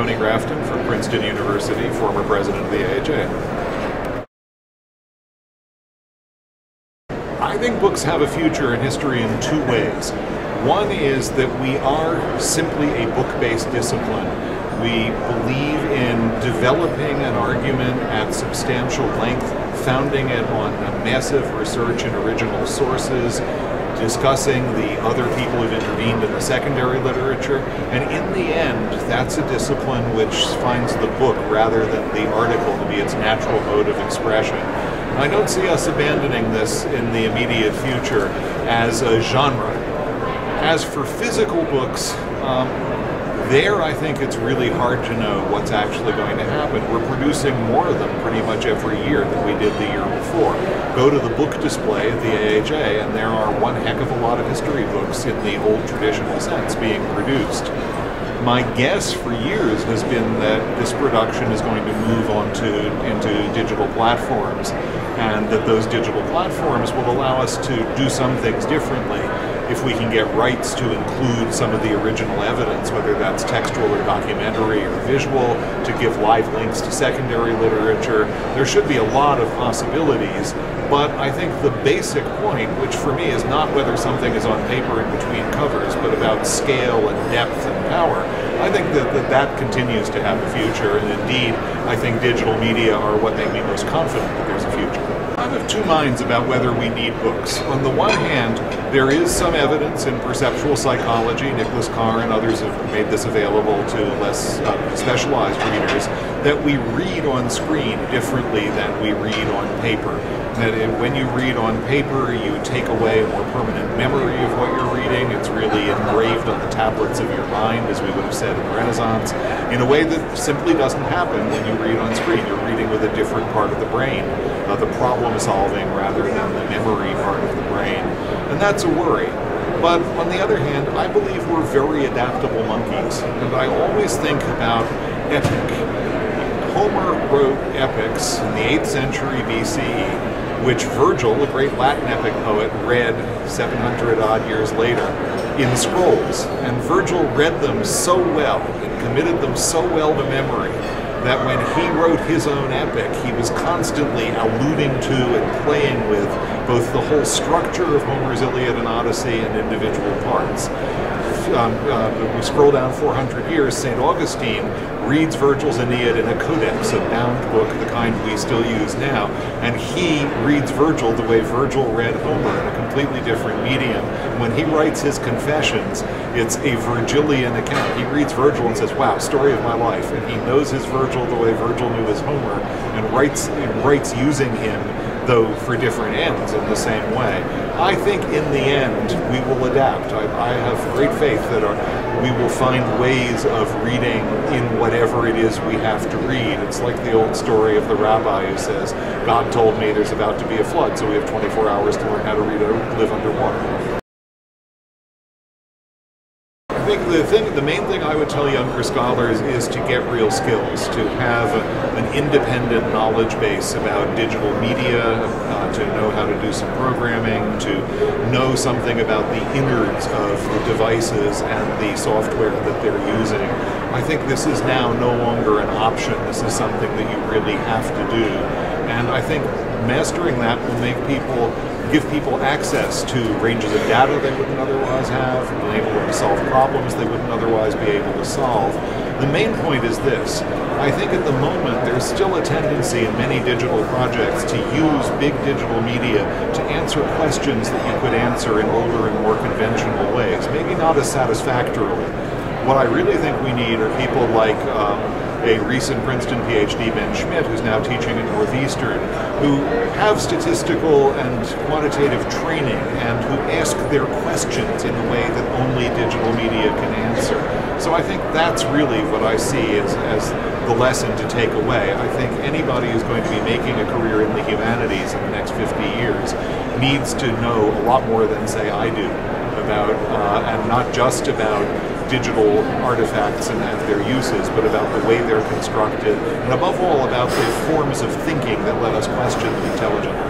Anthony Grafton from Princeton University, former president of the AHA. I think books have a future in history in two ways. One is that we are simply a book-based discipline. We believe in developing an argument at substantial length, founding it on a massive research and original sources, discussing the other people who've intervened in the secondary literature, and in the end, that's a discipline which finds the book rather than the article to be its natural mode of expression. And I don't see us abandoning this in the immediate future as a genre. As for physical books, there I think it's really hard to know what's actually going to happen. We're producing more of them pretty much every year than we did the year before. Go to the book display at the AHA and there are one heck of a lot of history books in the old traditional sense being produced. My guess for years has been that this production is going to move on into digital platforms, and that those digital platforms will allow us to do some things differently if we can get rights to include some of the original evidence, whether that's textual or documentary or visual, to give live links to secondary literature. There should be a lot of possibilities, but I think the basic point, which for me is not whether something is on paper in between covers, but about scale and depth and power, I think that continues to have a future, and indeed, I think digital media are what make me most confident that there's a future. I'm of two minds about whether we need books. On the one hand, there is some evidence in perceptual psychology, Nicholas Carr and others have made this available to less specialized readers, that we read on screen differently than we read on paper. That when you read on paper, you take away a more permanent memory of what you're reading. It's really engraved on the tablets of your mind, as we would have said in the Renaissance, in a way that simply doesn't happen when you read on screen. You're reading with a different part of the brain, the problem solving rather than the memory part of the brain. And that's a worry. But on the other hand, I believe we're very adaptable monkeys. And I always think about epic. Homer wrote epics in the 8th century BCE, which Virgil, a great Latin epic poet, read 700-odd years later in scrolls. And Virgil read them so well and committed them so well to memory that when he wrote his own epic, he was constantly alluding to and playing with both the whole structure of Homer's Iliad and Odyssey and individual parts. We scroll down 400 years, Saint Augustine reads Virgil's Aeneid in a codex, a bound book, the kind we still use now, and he reads Virgil the way Virgil read Homer in a completely different medium. When he writes his Confessions, it's a Virgilian account. He reads Virgil and says, wow, story of my life, and he knows his Virgil the way Virgil knew his Homer, and writes using him, though for different ends, in the same way. I think in the end we will adapt. I have great faith that we will find ways of reading in whatever it is we have to read. It's like the old story of the rabbi who says, God told me there's about to be a flood, so we have 24 hours to learn how to read or live underwater. I think the main thing I would tell younger scholars is to get real skills, to have an independent knowledge base about digital media, to know how to do some programming, to know something about the innards of the devices and the software that they're using. I think this is now no longer an option. This is something that you really have to do. And I think mastering that will give people access to ranges of data they wouldn't otherwise have, enable them to solve problems they wouldn't otherwise be able to solve. The main point is this. I think at the moment there's still a tendency in many digital projects to use big digital media to answer questions that you could answer in older and more conventional ways, maybe not as satisfactorily. What I really think we need are people like a recent Princeton PhD, Ben Schmidt, who's now teaching at Northeastern, who have statistical and quantitative training and who ask their questions in a way that only digital media can answer. So I think that's really what I see as the lesson to take away. I think anybody who's going to be making a career in the humanities in the next 50 years needs to know a lot more than, say, I do about, and not just about digital artifacts and their uses, but about the way they're constructed, and above all about the forms of thinking that let us question the intelligence.